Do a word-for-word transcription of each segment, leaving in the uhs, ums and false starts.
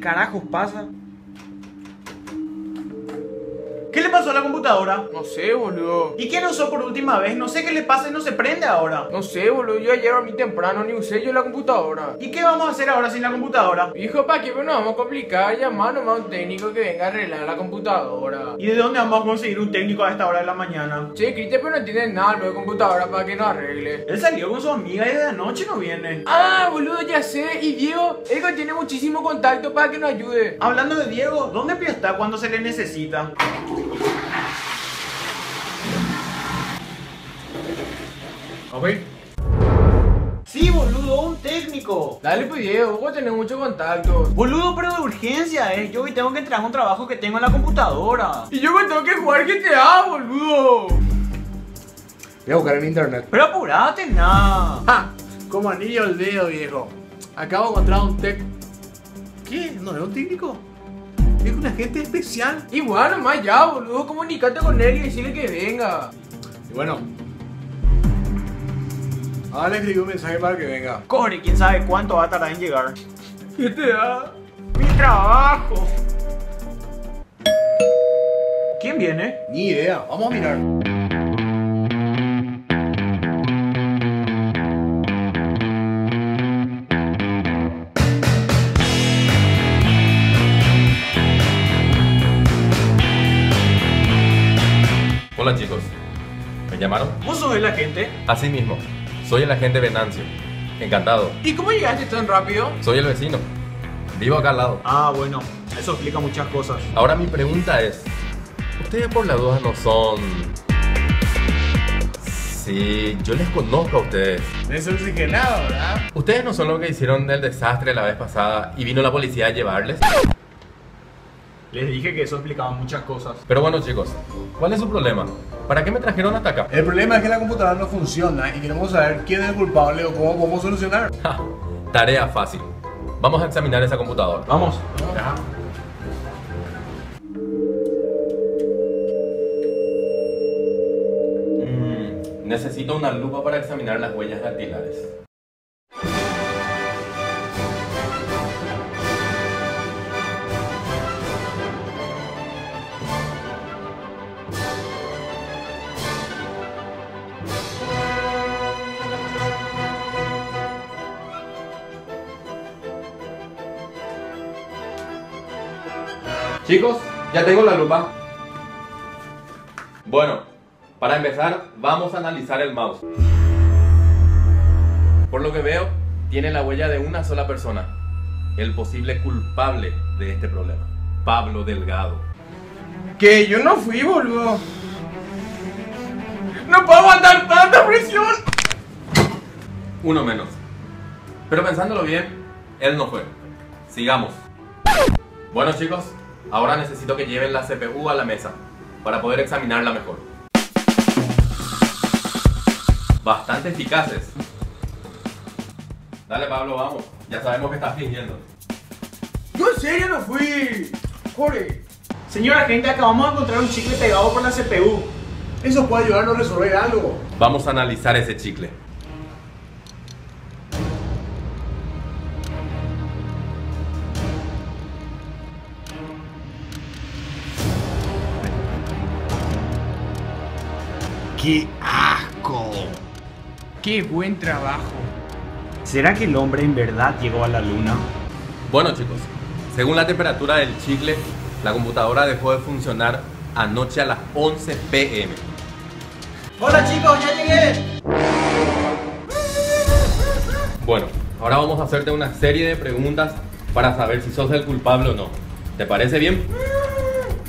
carajos pasa? ¿Qué le pasó a la computadora? No sé, boludo. ¿Y quién usó por última vez? No sé qué le pasa y no se prende ahora. No sé, boludo. Yo ayer a mí temprano ni usé yo la computadora. ¿Y qué vamos a hacer ahora sin la computadora? Hijo, ¿para qué nos vamos a complicar? Llamar nomás a un técnico que venga a arreglar la computadora. ¿Y de dónde vamos a conseguir un técnico a esta hora de la mañana? Che, Cristian, pero no tiene nada lo de computadora para que nos arregle. Él salió con su amiga y desde anoche no viene. Ah, boludo, ya sé. Y Diego, él tiene muchísimo contacto para que nos ayude. Hablando de Diego, ¿dónde está cuando se le necesita? Ok. Sí, boludo, un técnico. Dale pues, Diego, vos tenés mucho contacto. Boludo, pero de urgencia, eh. Yo hoy tengo que entrar a un trabajo que tengo en la computadora. Y yo me tengo que jugar G T A, boludo. Voy a buscar en internet. Pero apurate, nada. ¡Ja! Como anillo al dedo, viejo. Acabo de encontrar un tec... ¿Qué? ¿No es un técnico? Es un agente especial. Igual, nomás ya, boludo. Comunicate con él y decirle que venga. Y bueno, ahora le escribí un mensaje para que venga. Corre, quién sabe cuánto va a tardar en llegar. ¿Qué te da? ¡Mi trabajo! ¿Quién viene? Ni idea, vamos a mirar. Hola chicos, ¿me llamaron? ¿Vos sos el agente? Así mismo, soy el agente Venancio, encantado. ¿Y cómo llegaste tan rápido? Soy el vecino, vivo acá al lado. Ah, bueno, eso explica muchas cosas. Ahora mi pregunta es, ¿ustedes por la duda no son...? Sí, yo les conozco a ustedes. Desoxigenado, ¿verdad? ¿Ustedes no son los que hicieron el desastre la vez pasada y vino la policía a llevarles? Les dije que eso explicaba muchas cosas. Pero bueno chicos, ¿cuál es su problema? ¿Para qué me trajeron hasta acá? El problema es que la computadora no funciona y queremos saber quién es el culpable o cómo podemos solucionar. Ja, tarea fácil. Vamos a examinar esa computadora. Vamos. Ajá. Mm, necesito una lupa para examinar las huellas dactilares. Chicos, ya tengo la lupa. Bueno, para empezar, vamos a analizar el mouse. Por lo que veo, tiene la huella de una sola persona. El posible culpable de este problema, Pablo Delgado. Que yo no fui, boludo. No puedo aguantar tanta presión. Uno menos. Pero pensándolo bien, él no fue. Sigamos. Bueno chicos, ahora necesito que lleven la C P U a la mesa para poder examinarla mejor. Bastante eficaces. Dale Pablo, vamos. Ya sabemos que estás fingiendo. ¡Yo en serio no fui! ¡Jore! Señora gente, acabamos de encontrar un chicle pegado por la C P U. Eso puede ayudarnos a resolver algo. Vamos a analizar ese chicle. ¡Qué asco! ¡Qué buen trabajo! ¿Será que el hombre en verdad llegó a la luna? Bueno chicos, según la temperatura del chicle, la computadora dejó de funcionar anoche a las once p m ¡Hola chicos, ya llegué! Bueno, ahora vamos a hacerte una serie de preguntas para saber si sos el culpable o no. ¿Te parece bien?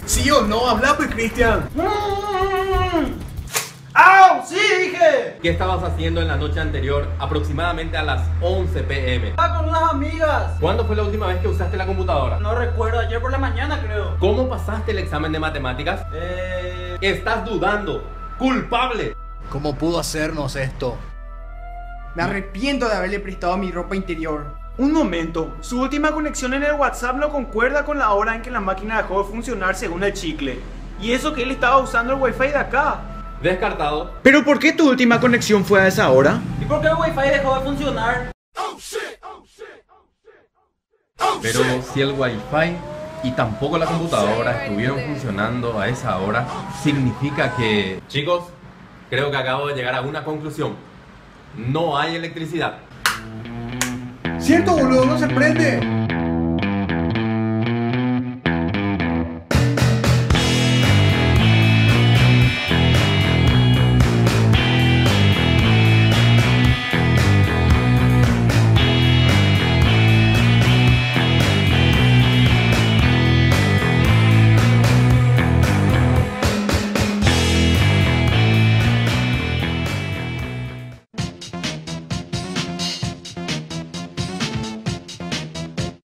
¡Sí o no! ¡Habla pues, Cristian! ¡Au! ¡Sí, dije! ¿Qué estabas haciendo en la noche anterior, aproximadamente a las once p m? Estaba con unas amigas. ¿Cuándo fue la última vez que usaste la computadora? No recuerdo, ayer por la mañana creo. ¿Cómo pasaste el examen de matemáticas? Eh... Estás dudando. ¡Culpable! ¿Cómo pudo hacernos esto? Me arrepiento de haberle prestado mi ropa interior. Un momento, su última conexión en el WhatsApp no concuerda con la hora en que la máquina dejó de funcionar según el chicle. Y eso que él estaba usando el wifi de acá. Descartado. ¿Pero por qué tu última conexión fue a esa hora? ¿Y por qué el wifi dejó de funcionar? Oh, shit. Oh, shit. Oh, shit. Oh, shit. Oh, pero si el wifi y tampoco la computadora estuvieron funcionando a esa hora, significa que... Chicos, creo que acabo de llegar a una conclusión. No hay electricidad. Cierto, boludo, no se prende.